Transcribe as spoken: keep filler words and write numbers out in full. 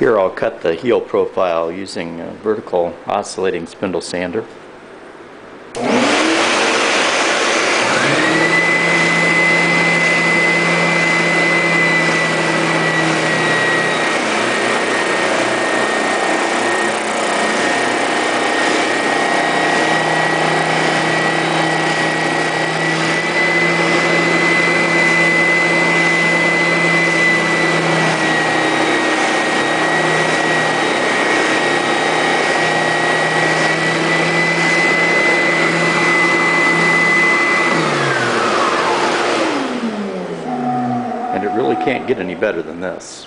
Here I'll cut the heel profile using a vertical oscillating spindle sander. Can't get any better than this.